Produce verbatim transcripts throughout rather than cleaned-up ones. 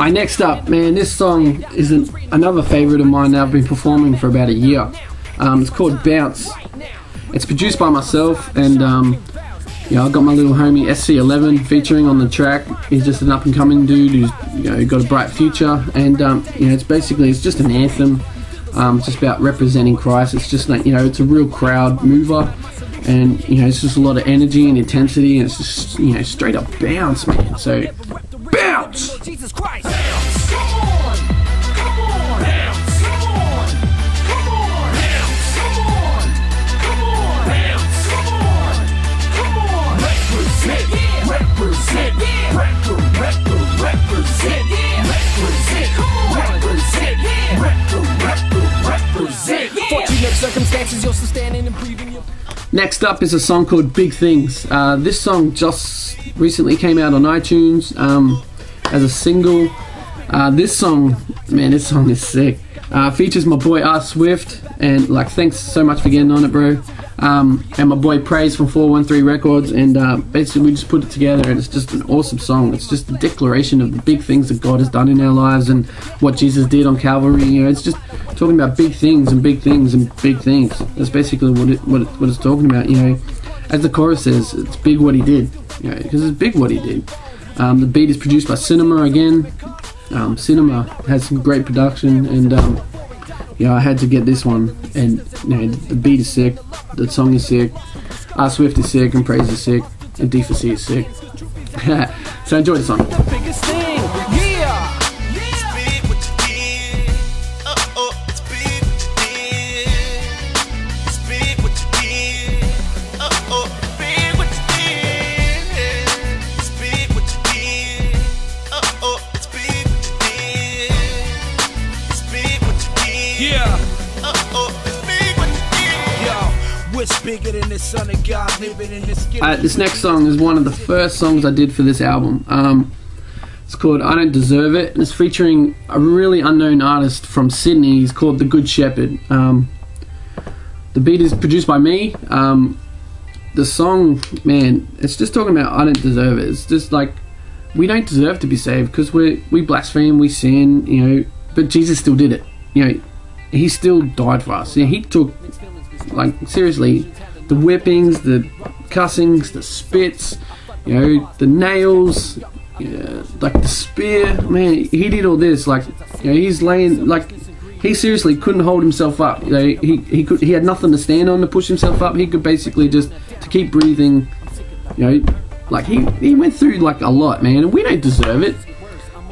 Alright, next up, man, this song is an, another favourite of mine that I've been performing for about a year. Um, it's called Bounce. It's produced by myself, and um, you know, I've got my little homie S C eleven featuring on the track. He's just an up-and-coming dude who's, you know, got a bright future, and um, you know, it's basically it's just an anthem. Um, it's just about representing Christ. It's just like, you know, it's a real crowd mover, and you know, it's just a lot of energy and intensity, and it's just, you know, straight up bounce, man. So bounce. Jesus Christ. Next up is a song called Big Things. Uh, this song just recently came out on iTunes um, as a single. Uh, this song, man, this song is sick. Uh, features my boy R Swift, and like, thanks so much for getting on it, bro. Um, and my boy Praise from four one three Records, and uh, basically we just put it together, and it's just an awesome song. It's just a declaration of the big things that God has done in our lives and what Jesus did on Calvary. You know, it's just talking about big things and big things and big things. That's basically what it, what, it, what it's talking about. You know, as the chorus says, it's big what he did. You know, because it's big what he did. Um, the beat is produced by Sinima again. Um, Sinima has some great production, and um, you know, I had to get this one, and you know, the beat is sick, the song is sick, R Swift is sick, and Praise is sick, and D four C is sick. So enjoy the song. Uh, this next song is one of the first songs I did for this album. Um, it's called I Don't Deserve It, and it's featuring a really unknown artist from Sydney. He's called The Good Shepherd. Um, the beat is produced by me. Um, the song, man, it's just talking about I don't deserve it. It's just like, we don't deserve to be saved because we we blaspheme, we sin, you know, but Jesus still did it. You know, he still died for us. You know, he took, like, seriously, the whippings, the cussings, the spits, you know, the nails, you know, like the spear. Man, he did all this. Like, you know, he's laying, like, he seriously couldn't hold himself up. You know, he he could he had nothing to stand on to push himself up. He could basically just to keep breathing. You know, like he he went through like a lot, man, and we don't deserve it,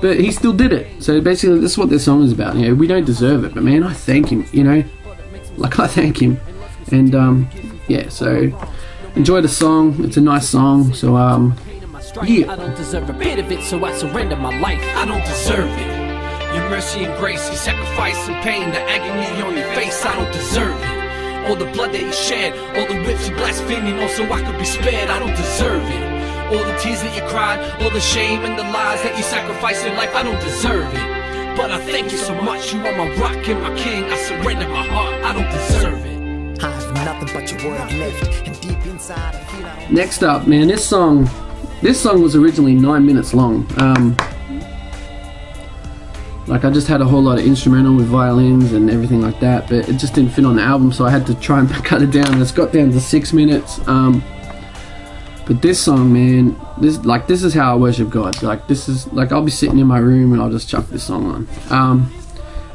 but he still did it. So basically, this is what this song is about. You know, we don't deserve it, but man, I thank him. You know, like I thank him, and um. Yeah, so enjoy the song. It's a nice song. So um, yeah. I don't deserve a bit of it, so I surrender my life. I don't deserve it. Your mercy and grace, your sacrifice and pain, the agony on your face. I don't deserve it. All the blood that you shed, all the whips you blaspheming, all so I could be spared. I don't deserve it. All the tears that you cried, all the shame and the lies that you sacrificed in life. I don't deserve it, but I thank you so much. You are my rock and my king. I surrender my heart. I don't deserve it. Nothing but your word left, and deep inside I feel like... Next up, man, this song this song was originally nine minutes long. Um like, I just had a whole lot of instrumental with violins and everything like that, but it just didn't fit on the album, so I had to try and cut it down. It's got down to six minutes. Um but this song, man, this like this is how I worship God. Like, this is like, I'll be sitting in my room and I'll just chuck this song on. Um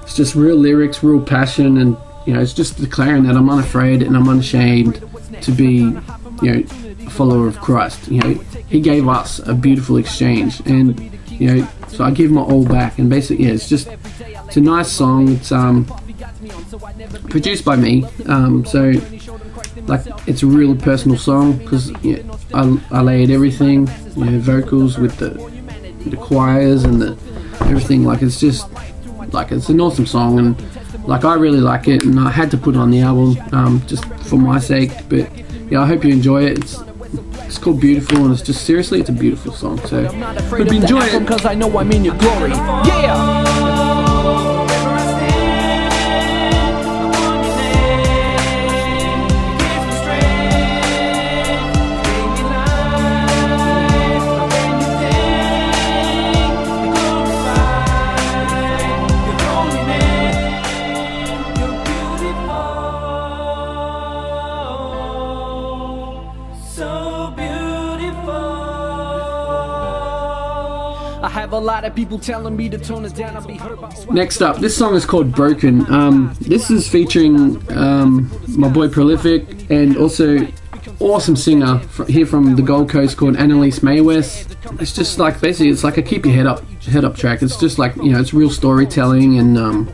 it's just real lyrics, real passion, and you know, it's just declaring that I'm unafraid and I'm unashamed to be, you know, a follower of Christ. You know, he gave us a beautiful exchange, and, you know, so I give my all back. And basically, yeah, it's just, it's a nice song. It's um, produced by me. Um, so, like, it's a real personal song because, you know, I, I layered everything, you know, vocals with the, the choirs and the everything. Like, it's just, like, it's an awesome song, and like, I really like it, and I had to put it on the album um, just for my sake. But yeah, I hope you enjoy it. It's it's called Beautiful, and it's just, seriously, it's a beautiful song. So hope you enjoy it, because I know I'm in your glory. Yeah. have a lot of people telling me to tone it down. I'll be hurt by... Next up, this song is called Broken. Um, this is featuring um, my boy Prolifik and also awesome singer here from the Gold Coast called Anneleise Meywes. It's just like, basically, it's like a keep your head up, head up track. It's just like, you know, it's real storytelling and, um,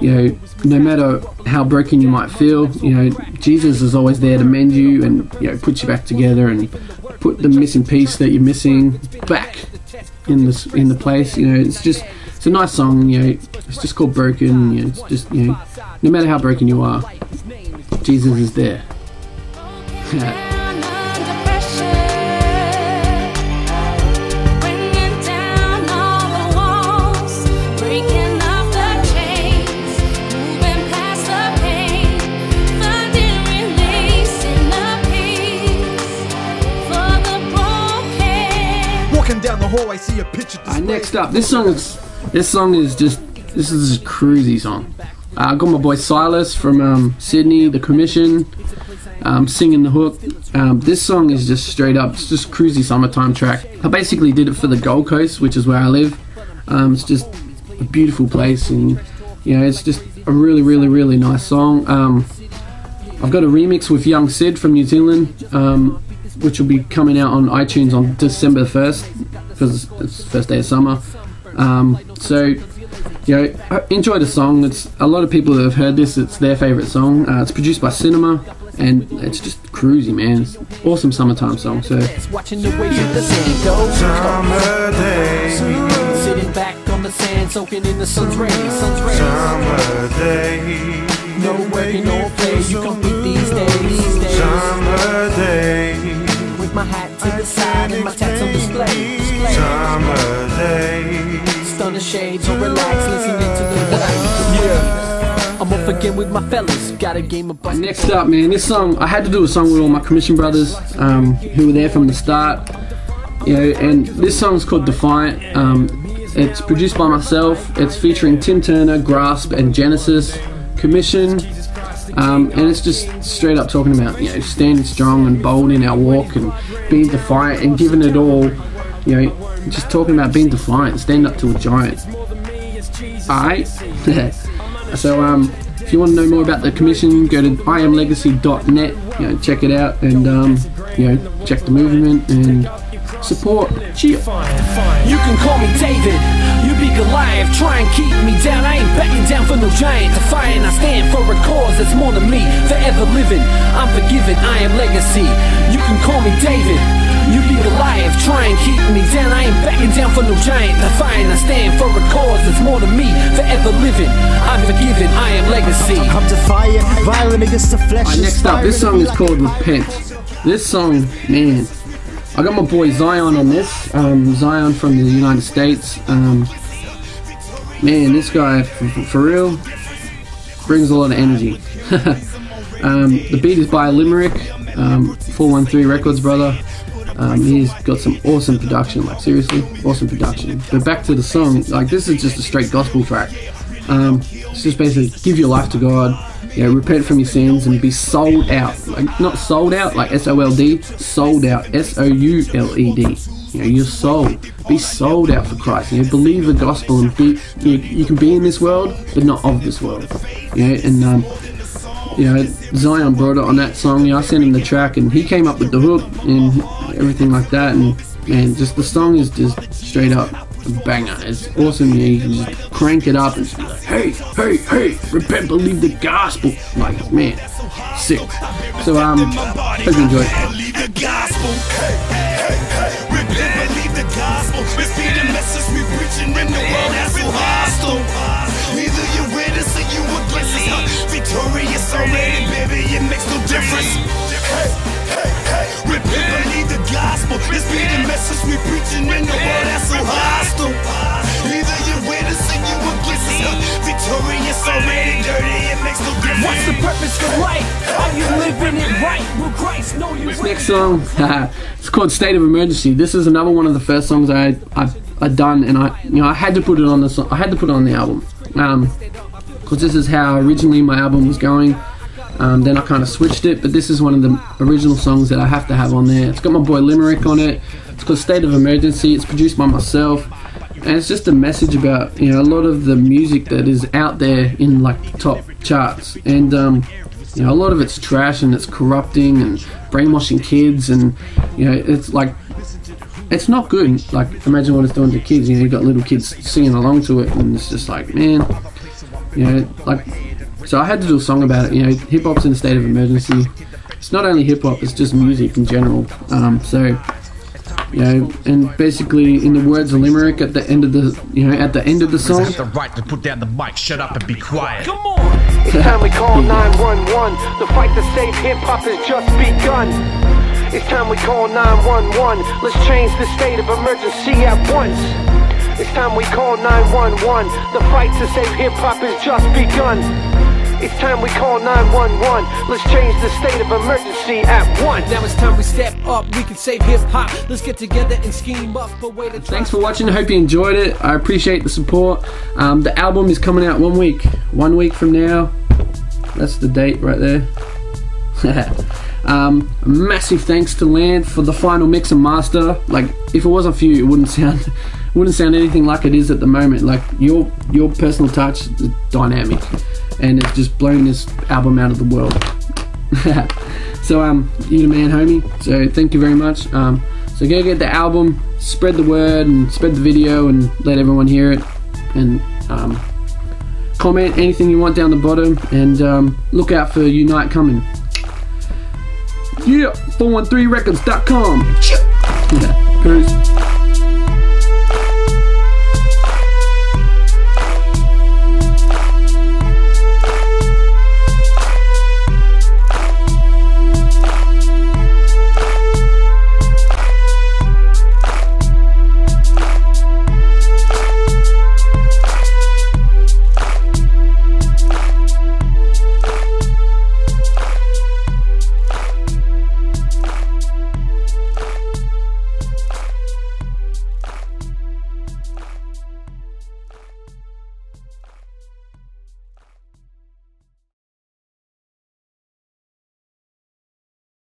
you know, no matter how broken you might feel, you know, Jesus is always there to mend you and, you know, put you back together and put the missing piece that you're missing back in this in the place. You know, it's just, it's a nice song. You know, it's just called Broken. You know, it's just, you know, no matter how broken you are, Jesus is there. Yeah. Alright, next up, this song is this song is just this is a cruisy song. I uh, got my boy Silas from um, Sydney, The Commission, um, singing the hook. Um, this song is just straight up, it's just cruisy summertime track. I basically did it for the Gold Coast, which is where I live. Um, it's just a beautiful place, and you know, it's just a really, really, really nice song. Um, I've got a remix with Young Sid from New Zealand, um, which will be coming out on iTunes on December first, because it's the first day of summer. Um, so, you know, enjoy the song. It's a lot of people that have heard this, it's their favourite song. Uh, it's produced by Sinima, and it's just cruisy, man. It's an awesome summertime song. So, watching the waves of the sand go. Summer day. Sitting back on the sand, soaking in the sun's rays. Sun's rays. Summer day. No way, no play. You can beat these days. These days. Summer day. With my hat to the side and my tats on display. Display. Summer day. Stun the shades or relax, listening to the light. Yeah. I'm off again with my fellas. Got a game of... Next up, man, this song, I had to do a song with all my Commission brothers um, who were there from the start. You know, and this song's called Defiant. Um, it's produced by myself. It's featuring Tim Turner, Grasp, and Genesiz, Commission. Um, and it's just straight up talking about, you know, standing strong and bold in our walk and being defiant and giving it all. You know, just talking about being defiant, standing up to a giant. Alright? So um, if you want to know more about the Commission, go to i am legacy dot net, you know, check it out, and um, you know, check the movement and support. Cheer. You can call me David, you be Goliath, try and keep me down. I ain't backing down for no giant, defiant. I stand for a cause that's more than me, forever living. I'm forgiven, I am legacy. You can call me David. You be Goliath, try and keep me down. I ain't backing down for no giant, defying. I stand for a cause that's more than me, forever living. I'm forgiven, I am legacy. I'm defiant, violent against the flesh. Right, next up, this song is called Repent. This song, man, I got my boy Zion on this. Um, Zion from the United States. Um, man, this guy, for, for real, brings a lot of energy. um, the beat is by Limerick, um, four one three Records, brother. Um, he's got some awesome production, like seriously, awesome production. But back to the song, like this is just a straight gospel track. Um, it's just basically give your life to God, you know, repent from your sins and be sold out. Like not sold out, like S O L D, sold out, S O U L E D. You know, your soul, be sold out for Christ. You know, believe the gospel and be, you, you can be in this world, but not of this world. You know, and um, you know, Zion brought it on that song. You know, I sent him the track and he came up with the hook and everything like that, and man, just the song is just straight up a banger. It's awesome. You know, you can just crank it up and just be like, hey, hey, hey, repent, believe the gospel. Like, man, sick. So um, hope you enjoy it. Neither you with us or you against us. Victorious already, baby, it makes no difference. Hey, hey, hey, repent, believe the gospel. This be the message we preaching in the world that's so hostile. Neither you with us or you against us. Victorious already, dirty, it makes no difference. What's the purpose for life? Are you living it right? Will Christ know you? This next song, it's called State of Emergency. This is another one of the first songs I I I done, and I you know I had to put it on the song. I had to put it on the album. Um, because this is how originally my album was going. Um, then I kind of switched it, but this is one of the original songs that I have to have on there. It's got my boy Limerick on it. It's called State of Emergency. It's produced by myself. And it's just a message about, you know, a lot of the music that is out there in like the top charts, and um, you know, a lot of it's trash and it's corrupting and brainwashing kids, and you know, it's like, it's not good. Like, imagine what it's doing to kids. You know, you've got little kids singing along to it, and it's just like, man, you know, like. So I had to do a song about it. You know, hip hop's in a state of emergency. It's not only hip hop; it's just music in general. Um, so. You know, and basically, in the words of Limerick, at the end of the, you know, at the end of the song, the right to put down the mic, shut up and be quiet. Come on! It's time we call nine one one. The fight to save hip hop has just begun. It's time we call nine one one. Let's change the state of emergency at once. It's time we call nine one one. The fight to save hip hop has just begun. It's time we call nine one one. Let's change the state of emergency at once. Now it's time we step up. We can save hip hop. Let's get together and scheme up a way to. Thanks for watching. I hope you enjoyed it. I appreciate the support. Um, the album is coming out one week. One week from now. That's the date right there. um, massive thanks to Lance for the final mix and master. Like, if it wasn't for you, it wouldn't sound. Wouldn't sound anything like it is at the moment. Like, your your personal touch is dynamic, and it's just blown this album out of the world. So um you're the man, homie, so thank you very much. Um so go get the album, spread the word and spread the video and let everyone hear it, and um comment anything you want down the bottom, and um look out for Unite coming. Yeah, four one three records dot com. Peace.